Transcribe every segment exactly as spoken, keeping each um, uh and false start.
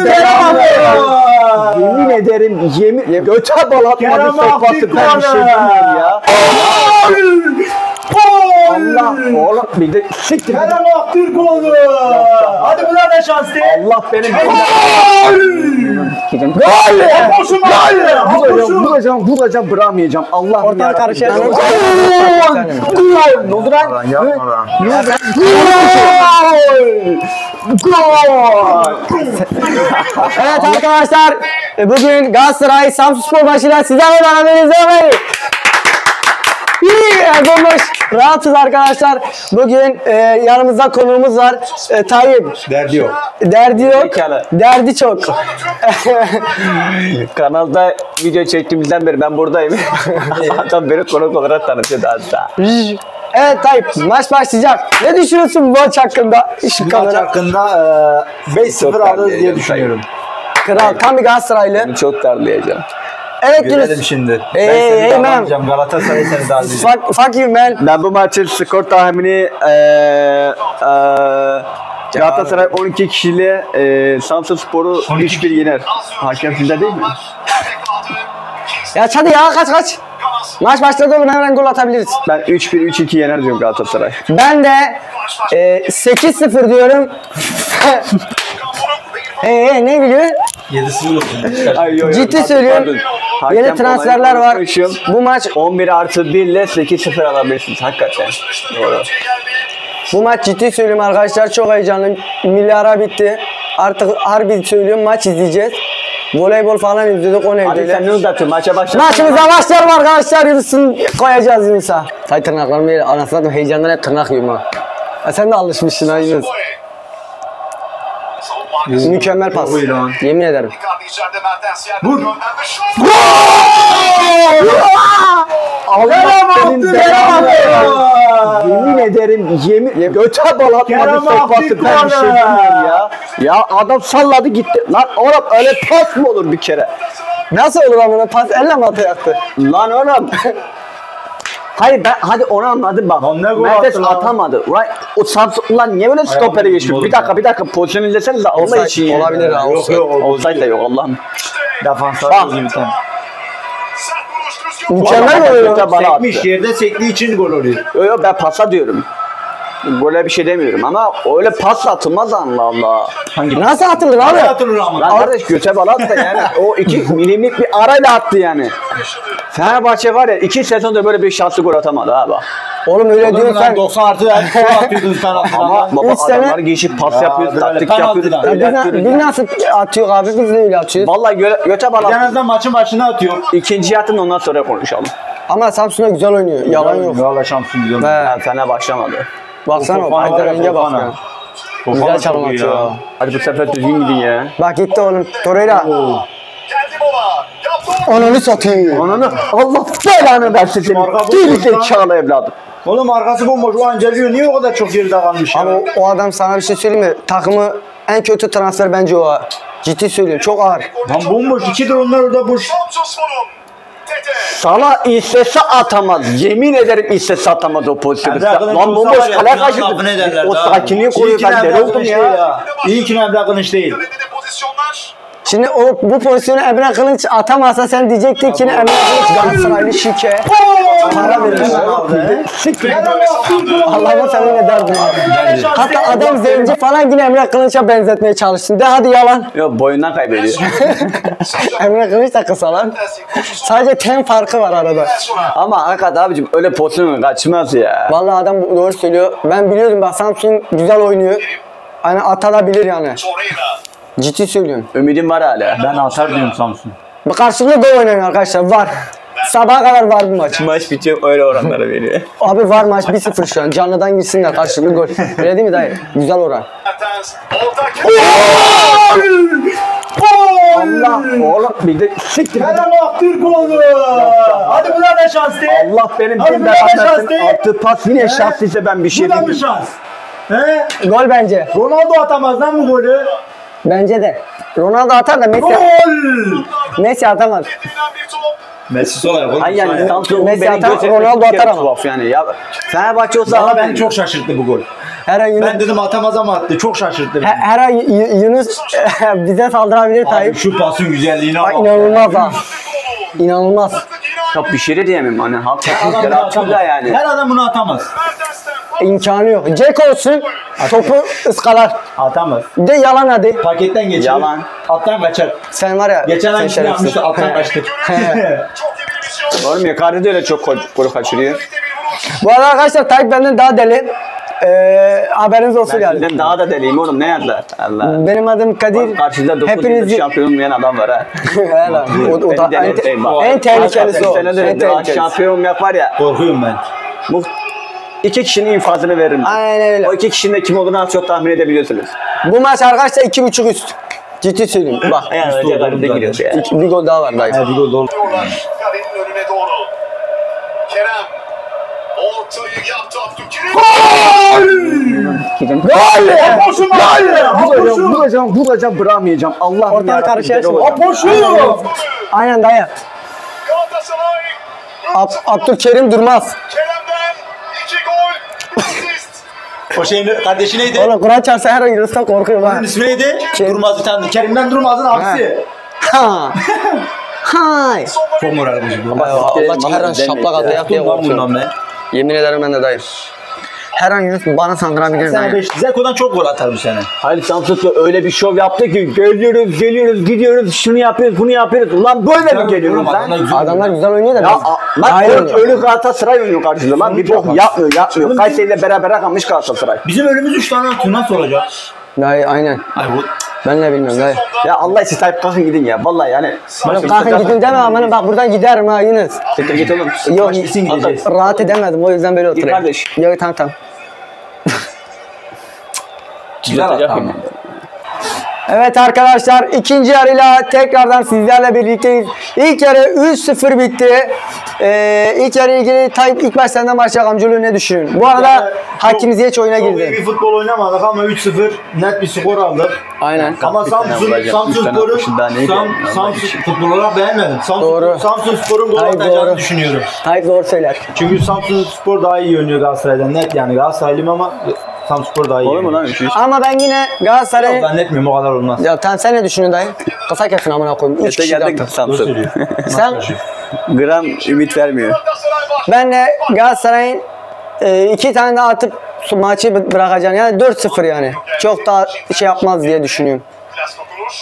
Abdülkerim. Yemin ederim yemin göte bal atmadı, tek battı, ben bir şey bilmiyorum ya. Allah oğlum bir de siktir. Kerem Aktürkoğlu. Hadi buna da şans değil. Allah benim. Gol! Gol! Boşum gol! Bulacağım, bulacağım, bırakmayacağım. Allah ortalık ya karışır. Gol! Gol! Ne oldu lan? Ne oldu? Gol! Gol! Evet arkadaşlar, bugün Galatasaray Samsunspor maçıyla sizlerle beraberiz. Rahatsız arkadaşlar. Bugün e, yanımızda konuğumuz var. E, Tayyip. Derdi yok. Derdi yok. Zekalı. Derdi çok. Kanalda video çektiğimizden beri ben buradayım. Adam beni konuk olarak tanıtıyor daha daha. Evet Tayyip, maç başlayacak. Ne düşünüyorsun bu maç hakkında? Bu maç hakkında e, beş sıfır alırız diye düşünüyorum. Kral, aynen. Tam bir Galatasaraylı. Bunu çok darlayacağım. Evet, gülelim şimdi. Ee, ben seni darlayacağım. Galatasaray seni darlayacağım. Fuck, fuck you man. Ben bu maçın skor tahmini ee, ee, Galatasaray on iki kişiyle ee, Samsunspor'u üç bir yener. Hakem sizde değil mi? Ya hadi ya, kaç kaç. Maç başladı oğlum, hemen gol atabiliriz. Ben üç bir üç iki yener diyorum Galatasaray. Ben de ee, sekiz sıfır diyorum. Eee ne biliyor? yedi sıfır. Ciddi söylüyorum. Yeni transferler var. Bu maç on bir artı bir ile sekiz sıfır alabilirsiniz hakikaten. Doğru. Bu maç ciddi söylüyorum arkadaşlar, çok heyecanlı. Milyara bitti. Artık harbi söylüyorum, maç izleyeceğiz. Voleybol falan izledik, o neydi? Sen ne uzatıyorsun? Maça başlayalım. Maçımıza başlayalım arkadaşlar. Yıldız'ın koyacağız Yıldız'a. Say tırnaklarım değil. Anasını da heyecandan hep tırnak yiyorum ha. E, sen de alışmışsın ha Yıldız. Mükemmel pas. Yemin ederim. Vur. Kerem Aktürkoğlu. Yemin ederim yemin göte bal atmadı, tek battı, ben bir şey bilmiyorum ya. Ya adam salladı gitti. Lan oğlum öyle pas mı olur bir kere? Nasıl olur lan böyle pas, elle mi atacaktı? Lan oğlum. Hayır ben hadi onu anladım bak. Mertes atamadı. Right. O Samsun ulan niye böyle stopere geçiyor? Bir dakika bir dakika pozisyon izlesenize Allah için ya. Olabilir ha. Olsaydı da yok Allah'ım. Defansa uzun tam. Mükemmel oluyor. Sekmiş yerde sektiği için gol oluyor. Yok yok, ben pasa diyorum. Böyle bir şey demiyorum ama öyle pas atılmaz Allah Allah. Hangi nasıl atılır abi? Nasıl atılır ama? Lan kardeş göte bal attı yani. O iki milimlik bir arayla attı yani. Fenerbahçe var ya, iki sezonda böyle bir şanslı gol atamadı abi. Oğlum öyle diyorsun sen. doksan artı yani atıyordun sen ama baba adamlar geçip pas yapıyordu, taktik yapıyordu. Biz nasıl atıyor abi, biz de öyle atıyoruz. Vallahi göte bal atıyor. En azından maçın başına atıyor. İkinci atın, ondan sonra konuşalım. Ama Samsun'a güzel oynuyor. Yalan yok. Valla Samsun güzel oynuyor. Fener başlamadı. Baksana o ayda önce baksana. Güzel çalım atıyor. Hadi bu sefer düzgün gidin ya. Bak gitti oğlum. Torreira. Ananı satayım. Ananı. Allah belanı versin seni. Değil ki çağla evladım. Oğlum arkası bomboş. O Angelin niye o kadar çok geride kalmış ya? Ama o adam sana bir şey söyleyeyim mi? Takımı en kötü transfer bence o. Ciddi söylüyorum. Çok ağır. Lan bomboş. İkidir onlar orada boş. Sana istese atamaz. Yemin ederim istese atamaz o pozisyonu. Lan bomboş kale kaçırdı. O sakinliği koyuyor. Ben deli oldum ya. İyi ki Emre Kılıç değil. Şimdi o bu pozisyonu Emre Kılıç atamazsa sen diyecektin ki Emre Kılıç Galatasaraylı şike. Para verir. Allah'ıma sen ne derdin. Hatta adam zenci falan yine Emre Kılıç'a benzetmeye çalışsın. De hadi yalan. Yok, boyundan kaybediyor. Emre Kılıç da kısa lan. Sadece ten farkı var arada. Ama hakikaten abicim öyle pozisyonu kaçmaz ya. Vallahi adam doğru söylüyor. Ben biliyordum bak, Samsun güzel oynuyor. Hani atabilir yani. Ciddi söylüyorum. Ümidim var hala. Ben atar diyorum Samsun. Bu karşılıklı gol oynayan arkadaşlar var. Sabaha kadar var bu maç. Maç bitiyor öyle oranlara veriyor. Abi var maç bir sıfır şu an. Canlıdan gitsinler, karşılıklı gol. Öyle değil mi dayı? Güzel oran. Allah oğlum bir de siktir. Kerem Aktürkoğlu. Hadi buna da şans değil. Allah benim kimden atmasın. Attığı pas yine şanslıysa ben bir şey bilmiyorum. Bu da bir şans. He? Gol bence. Ronaldo atamaz lan bu golü. Bence de. Ronaldo atar da Messi. Gol! Messi atamaz. Messi sol ayak. Hayır yani Samsun Messi atar, Ronaldo atar ama. Yani ya Fenerbahçe olsa ben çok şaşırttı bu gol. Her an Yunus... Ben dedim atamaz ama attı. Çok şaşırttı. Her, her an Yunus bize saldırabilir Tayyip. Şu pasın güzelliğine bak. İnanılmaz ha. İnanılmaz. Çok bir şey diyemem. Hani halk çok da yani. Her adam bunu atamaz. İmkanı yok. Jack olsun. Topu ıskalar. Atamaz. De yalan hadi. Paketten geçer. Yalan. Attan kaçar. Sen var ya. Geçen an şey yapmıştı. Attan kaçtı. Doğru mu? Icardi de öyle çok golü kaçırıyor. Bu arada arkadaşlar Tayyip benden daha deli. Ee, haberiniz olsun yani. Ben daha da deliyim oğlum, ne yazdılar? Allah. Benim adım Kadir. Karşıda dokuz hepinizi... şampiyon olmayan adam var ha. Helal. En tehlikelisi o. En tehlikelisi. Şampiyon olmak var ya. Korkuyorum ben. Bu iki kişinin infazını veririm. Aynen öyle. O iki kişinin de kim olduğunu az çok tahmin edebiliyorsunuz. Bu maç arkadaşlar iki buçuk üst. Ciddi söyleyeyim. Bak. Bir gol daha var. Bir gol daha var. Kerem. Ortayı yaptı Abdülkerim. Gol! Gol! Gol! Vuracağım, vuracağım, bırakmayacağım. Allah'ım ya. Ortaya karışarsın. Apoşu! Aynen dayan. Galatasaray. Ab Abdülkerim durmaz. Kerem'den iki gol. Asist. O şeyin kardeşi neydi? Oğlum Kur'an çarpsa her an yürüsem korkuyorum ha. Onun ismi neydi? Durmaz bir tane. Kerim'den durmazın aksi. Ha. Hay. Çok moral bozucu. Allah çıkaran şaplak atayak diye korkuyorum. Yemin ederim ben de dayım. Her an Yunus bana sandırabilir mi? Zeko'dan çok gol atar bu sene. Hayır, Samsunspor öyle bir şov yaptı ki geliyoruz, geliyoruz, gidiyoruz, şunu yapıyoruz, bunu yapıyoruz. Ulan böyle mi geliyoruz lan? Adamlar güzel oynuyor da. Ya, bak ölü Galatasaray oynuyor karşılığında lan. Bir bok yapmıyor, yapmıyor. Kayseri'yle beraber kalmış Galatasaray. Bizim önümüz üç tane atıyor, nasıl olacak? Dayı aynen. Ben ne bilmiyorum dayı. Ya Allah siz Tayyip kalkın gidin ya. Vallahi yani. Kalkın gidin deme amanın bak buradan giderim ha Yunus. Getir git oğlum. Yok rahat edemedim o yüzden böyle oturayım. Git kardeş. Yok tamam tamam. Güzel atacağım. Evet arkadaşlar ikinci yarıyla tekrardan sizlerle birlikteyiz. İlk yarı üç sıfır bitti. Ee, ilk yarı ilgili Tayyip ilk baş senden başlayalım. Amculuğu ne düşünün? Bu arada yani, Hakim Ziyech oyuna girdi. Çok iyi bir futbol oynamadık ama üç sıfır net bir skor aldık. Aynen. Ama Samsunspor'un Samsun futbol olarak beğenmedim. Samsunspor'un gol atacağını düşünüyorum. Tayyip doğru söyler. Çünkü Samsunspor daha iyi oynuyor Galatasaray'dan net yani. Galatasaraylıyım ama Samsunspor daha iyi. Olur mu lan? Ama ben yine Galatasaray'ı... Ben netmiyorum o kadar olmaz. Ya tamam sen ne düşünün dayı? Kasa kesin amına koyayım. üç kişi yaptım. Samsun. Sen... Gram ümit vermiyor. Ben de Galatasaray'ın e, iki tane daha atıp maçı bırakacağını yani dört sıfır yani. Çok daha şey yapmaz diye düşünüyorum.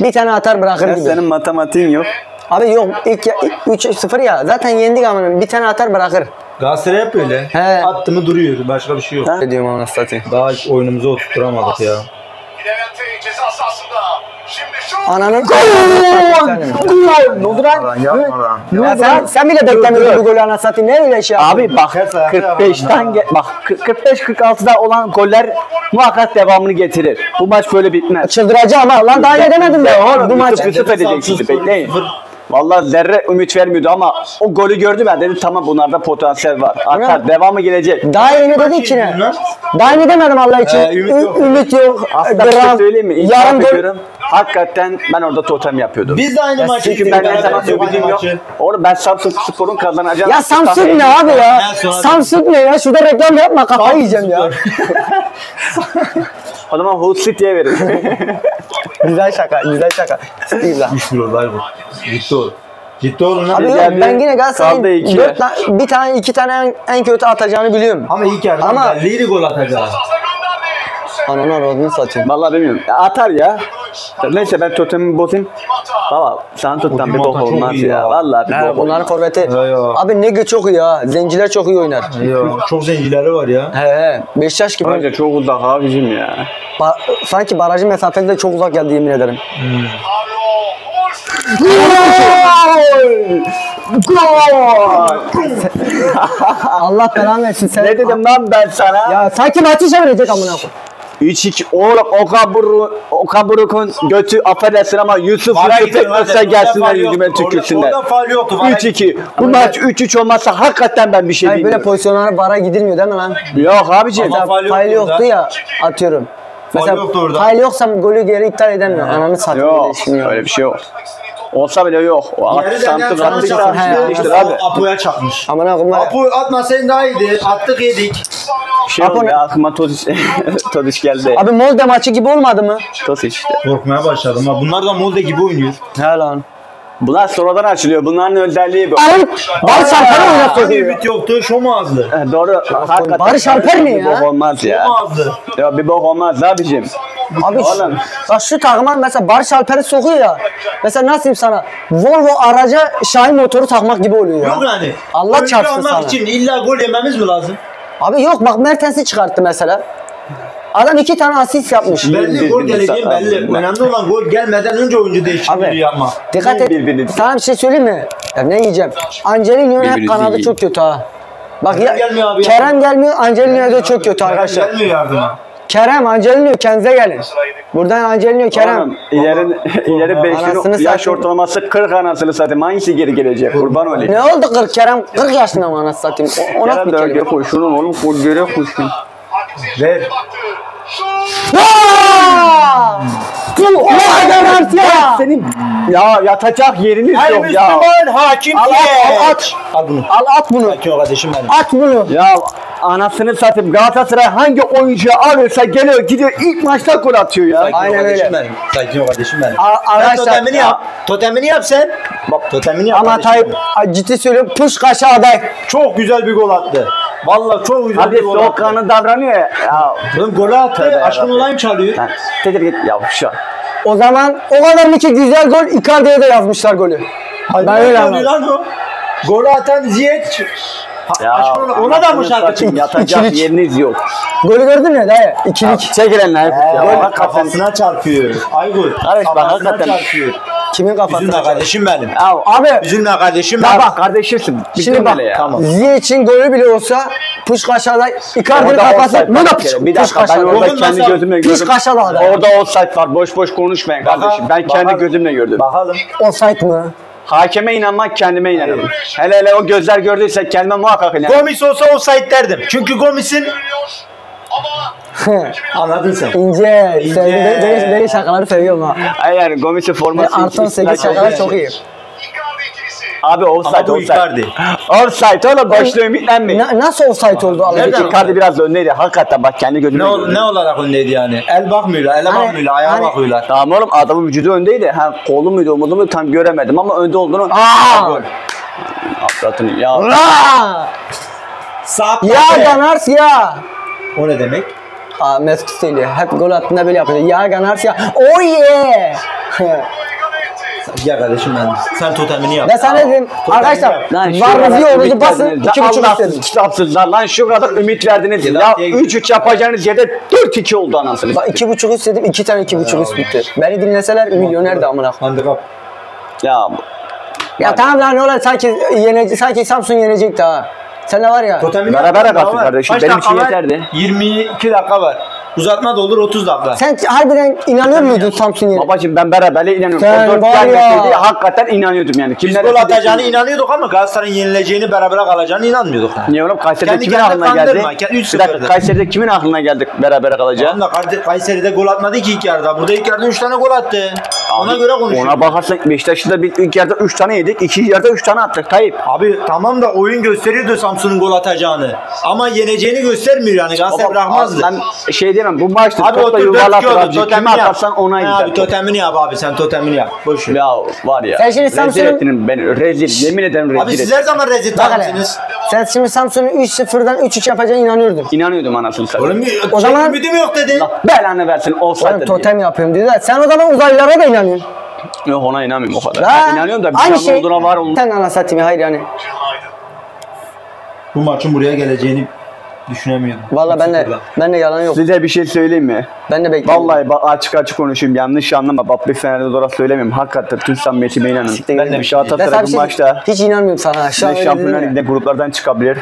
Bir tane atar bırakır ya gibi. Senin matematiğin yok. Abi yok ilk üç sıfır ya zaten yendik ama bir tane atar bırakır. Galatasaray hep öyle. He. Attı mı duruyor başka bir şey yok. Ne diyorum ona satayım. Daha oyunumuzu oturtturamadık ya. Ananın gol! Gol! Sen, sen bile beklemiyorsun bu golü anasını satayım. Ne öyle şey abi? Abi bak kırk beşten bak kırk beş kırk altıda olan goller muhakkak devamını getirir. Bu maç böyle bitmez. Çıldıracağım ha. Lan daha yedemedim de. Bu maç yutup edeceksiniz. Bekleyin. Vallahi zerre ümit vermiyordu ama o golü gördü ben dedim tamam bunlarda potansiyel var. Atar devamı gelecek. Daha yeni dedi içine. Daha yeni demedim Allah için. Ee, ümit yok. Ümit yok. Aslında şey söyleyeyim mi? İlham ediyorum. Hakikaten ben orada totem yapıyordum. Biz de aynı maçı. Çünkü ben ne zaman söylediğim yok. Orada ben Samsunspor'un kazanacağını. Ya Samsun ne abi ya? Samsun ne ya? Şurada reklam yapma kafayı yiyeceğim ya. O zaman Hotsit diye verin. Güzel şaka, güzel şaka. Güzel. Düşmüyor dayı bu. Gitti oğlum. Gitti oğlum. Abi ben, ben yine Galatasaray'ın bir tane iki tane en, en kötü atacağını biliyorum. Ama ilk yarıda ama... Liri gol atacağını. Ananı aradığını satayım. Vallahi bilmiyorum. Atar ya. Neyse ben totemimi bozayım. Baba sen tuttan bir bok olmaz ya. ya. Vallahi bir bok. Bunların forveti. Abi Nege çok iyi ha. Zenciler çok iyi oynar. Yo, çok zencileri var ya. He he. Beşiktaş gibi. Bence çok uzak abicim ya. Ba sanki barajın mesafesi de çok uzak geldi yemin ederim. Hmm. Allah belanı versin sen. Ne dedim lan ben sana? Ya sanki maçı çevirecek amına koyayım. üç iki oğlum Okaburu, Okaburuk'un götü affedersin ama Yusuf Rıfet olsa gelsinler yüzüme tükürsünler. üç iki bu maç üç üç olmazsa hakikaten ben bir şey bilmiyorum. Böyle pozisyonlara bara gidilmiyor değil mi lan? Yok abiciğim. Fail yoktu ya atıyorum. Mesela fail yoksa golü geri iptal edemiyor. Ananı satayım. Yok öyle bir şey yok. Olsa bile yok. Samsun atmıştır abi. Apo'ya çakmış. Aman akımlar. Apo atmasaydın daha iyiydi. Attık yedik. Şey oldu ya, aklıma Todiş, Todiş geldi. Abi Molde maçı gibi olmadı mı? Todiş. Korkmaya başladım ha. Bunlar da Molde gibi oynuyor. He lan. Bunlar sonradan açılıyor. Bunların özelliği bu. Barış Alper oynattı diyor. Ümit yoktu. Şu mu azdı? E, doğru. Hakikaten. Barış Alper mi ya? Bir bok olmaz ya. Şu mu azdı? Ya bir bok olmaz abicim. Abi oğlum. Bak şu takıma mesela Barış Alper'i sokuyor ya. Mesela nasıl diyeyim sana? Volvo araca Şahin motoru takmak gibi oluyor. Yok ya. Yani. Allah çarpsın sana. Için illa gol yememiz mi lazım? Abi yok bak Mertens'i çıkarttı mesela. Adam iki tane asist yapmış. Belli gol geleceği belli. Önemli olan gol gelmeden önce oyuncu değişikliği ama. Dikkat et. Sana bir şey söyleyeyim mi? Ya ne yiyeceğim? Angelin'in hep kanadı çok kötü ha. Bak ya, Kerem gelmiyor. Angelin'in de çok kötü arkadaşlar. Gelmiyor yardıma. Kerem, Angelin kendinize gelin. Buradan Angelin Kerem. İleri ileri beş yaş ortalaması kırk anasını satayım. Hangisi geri gelecek? Kurban olayım. Ne oldu kırk Kerem? kırk yaşında mı anasını satayım? Ona mı geliyor? Kerem de koşunun oğlum. Kol göre koşun. Ver. Vaaaaaa! Senin ya yatacak yeriniz her yok ya. Her Müslüman hakim al, diye. Al at. Al bunu. Al at bunu. Hakim kardeşim benim. At bunu. Ya anasını satayım. Galatasaray hangi oyuncuyu alırsa geliyor gidiyor ilk maçta gol atıyor ya. Sakin aynen öyle. Sakin ol kardeşim benim. Arkadaşlar. Totemini ya. Yap. Totemini yap sen. Bak totemini yap. Ama Tayyip ciddi söylüyorum puş kaşı aday. Çok güzel bir gol attı. Vallahi çok güzel hadi bir gol attı. Hadi soğukkanlı davranıyor ya. Ya. Oğlum golü attı. Aşkın olayım çalıyor. Tedir git yavruş ya. O zaman o kadar ki güzel gol Icardi'ye de yazmışlar golü. Hayır, ben öyle anladım. Golü atan Ziyech. Ona da mı şarkı çıktı? Yatacak yeriniz yok. Golü gördün mü dayı? İkilik. Çekilenler. Gol kafasına çarpıyor. Aygül. Kardeş bak hakikaten. Çarpıyor. Kimin kafasına çarpıyor? Kardeşim benim. Abi. Bizimle kardeşim benim. Bak kardeşimsin. Şimdi bak. Ziyech'in golü bile olsa Puşkaşa'da Icardi'nin kafası. Bu da Puşkaşa'da. Bir dakika ben orada kendi gözümle gördüm. Puşkaşa'da. Orada offside var. Boş boş konuşmayın kardeşim. Ben kendi gözümle gördüm. Bakalım. Offside mı? Hakeme inanmak kendime inanırım. Hele hele o gözler gördüyse kendime muhakkak inanırım. Gomis olsa offside derdim. Çünkü Gomis'in... Anladın sen. İnce. İnce. Benim şakaları seviyorum ha. Hayır Gomis'in forması... Arton sekiz şakalar çok iyi. Abi offside offside. Offside oğlum başlığı ümitlenmeyin. Nasıl offside oldu? Icardi biraz da öndeydi. Hakikaten bak kendi gözümle gördüm. Ne olarak öndeydi yani? El bakmıyorlar, ele bakmıyorlar, ayağa bakıyorlar. Tamam oğlum adamın vücudu öndeydi. Ha kolu muydu, omuzu muydu tam göremedim ama önde olduğunu. Aaa! Afratın ya. Aaa! Ya Ganars ya! O ne demek? Aa Mesut Seyli. Hep gol hattında böyle yapıyor. Ya Ganars ya. Oh yeah! Ya kardeşim ben sen totemini yap. Ne sen dedim? Arkadaşlar varınızı yolunuzu basın. iki buçuk istedim. Kitapsızlar lan şu kadar ümit verdiniz. Ya üç üç yapacağınız yerde dört iki oldu anasını. Bak iki buçuk istedim. iki tane iki buçuk üst bitti. Beni dinleseler milyoner de amına. Handikap. Ya. Ya tamam lan ne olur sanki yenecek sanki Samsun yenecekti ha. Sen de var ya. Berabere kalsın kardeşim. Benim için yeterdi. yirmi iki dakika var. Uzatma da olur otuz dakika. Sen harbiden inanıyor muydun Samsun'a? Babacım ben beraberle inanıyorum. Sen var ya. Hakikaten inanıyordum yani. Biz gol atacağını inanıyorduk ama Galatasaray'ın yenileceğini berabere kalacağını inanmıyorduk. Niye oğlum? Kayseri'de kimin aklına geldi? Bir dakika Kayseri'de kimin aklına geldik berabere kalacağını? Kayseri'de gol atmadı ki ilk yarıda. Burada ilk yarıda üç tane gol attı. Ona göre konuşuyor. Ona bakarsan Beşiktaş'ta ilk yarıda üç tane yedik. İkinci yarıda üç tane attık Tayyip. Abi tamam da oyun gösteriyordu Samsun'un gol atacağını. Ama yeneceğini göstermiyor yani. Galatasaray bırakmazdı. Ben şey bu maçta topla yuvarlattır. Kime atarsan ona gider. Abi totemini yap abi sen totemini yap. Boş ver. Ya var ya. Sen şimdi Samsun'u... Rezil ettiniz beni. Rezil. Yemin ederim rezil ettiniz. Abi siz her zaman rezil tanıdınız. Sen şimdi Samsun'u üç sıfırdan üç üç yapacağına inanıyordun. İnanıyordum anasını satayım. O zaman... Ümidim yok dedin. Belanı versin. Oğlum totem yapıyorum dedi. Sen o zaman uzaylılara da inanıyorsun. Yok ona inanmıyorum o kadar. İnanıyorum da bir canlı olduğuna var olun. Sen anasını satayım hayır yani. Bu maçın buraya geleceğini... Düşünemiyorum. Vallahi ben de, ben de yalan yok. Size bir şey söyleyeyim mi? Ben de bekliyorum. Vallahi bak açık açık konuşayım. Yanlış anlama. Bak bir senede doğru söylemiyorum. Hakikaten tüm samimiyetime inanın. Ben de bir şey atarım bu maçta. Hiç inanmıyorum sana. Şampiyonlar Ligi'nde gruplardan çıkabilir.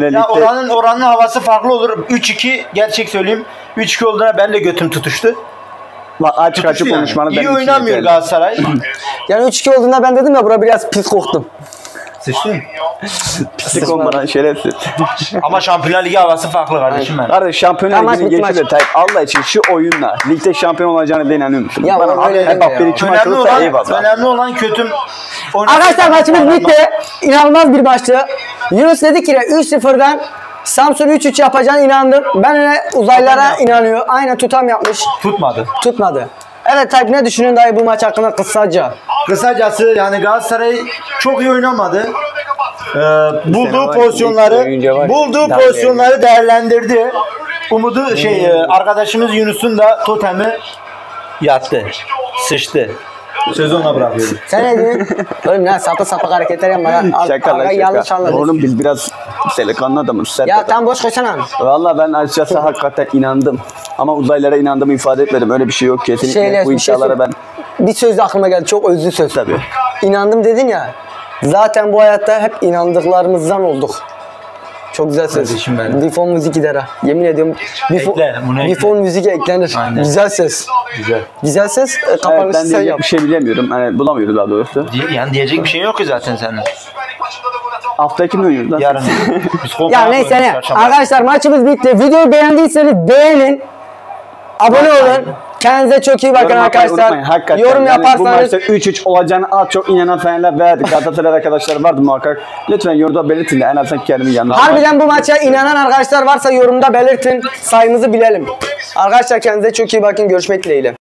Ya oranın oranın havası farklı olur. üç iki gerçek söyleyeyim. üç iki olduğuna ben de götüm tutuştu. Bak açık açık konuşmanı ben de iyi oynamıyor Galatasaray. Yani üç iki olduğunda ben dedim ya bura biraz pis koktum. Sıçtın. Pislik olmadan şerefsiz. Ama Şampiyonlar Ligi havası farklı kardeşim ben. Kardeş Şampiyonlar Ligi'nin geçişi de Tayyip Allah için şu oyunla ligde şampiyon olacağını da inanıyorum. Ya bana öyle hep bak bir iki maç olursa iyi bak. Önemli olan kötü. Arkadaşlar maçımız bitti. İnanılmaz bir maçtı. Yunus dedi ki üç sıfırdan Samsun üç üç yapacağına inandım. Ben öyle uzaylara inanıyorum. Aynen tutam yapmış. Tutmadı. Tutmadı. Evet Tayyip, ne düşünün dayı bu maç hakkında kısaca? Kısacası yani Galatasaray çok iyi oynamadı. Ee, bulduğu pozisyonları bulduğu pozisyonları değerlendirdi. Umudu şey arkadaşımız Yunus'un da totemi yattı. Sıçtı. Sözü ona bırakıyorum. Sen ne diyorsun? Oğlum lan sapı sapık hareketler yapma ya. Al, şaka al, lan şaka. Oğlum biz biraz selikanlı adamız. Sert ya adam. Tam boş koysana. Valla ben açıkçası hakikaten inandım. Ama uzaylara inandığımı ifade etmedim. Öyle bir şey yok kesinlikle. Şeyle, bu iddialara ben... Bir söz de aklıma geldi. Çok özlü söz. Tabii. İnandım dedin ya. Zaten bu hayatta hep inandıklarımızdan olduk. Çok güzel söz. Bifon müzik idare. Yemin ediyorum. Bifon müzik eklenir. Aynen. Güzel ses. Güzel. Güzel ses. E, evet, ben diyecek yap. Bir şey bilemiyorum. Yani bulamıyoruz daha doğrusu. Yani diyecek bir şey yok ki zaten senin. Haftaya kim oynuyoruz? Yarın. Ya neyse ne. Arkadaşlar maçımız bitti. Videoyu beğendiyseniz beğenin. Abone olun. Kendinize çok iyi bakın yorum arkadaşlar. Hakikaten. Yorum yani yaparsanız üç üç olacağını az çok inanan Fenerler verdi. Galatasaray arkadaşlar vardı muhakkak. Lütfen yorumda belirtin de en azından kendimi yanına. Harbiden bu maça inanan arkadaşlar varsa yorumda belirtin. Sayımızı bilelim. Arkadaşlar kendinize çok iyi bakın. Görüşmek dileğiyle.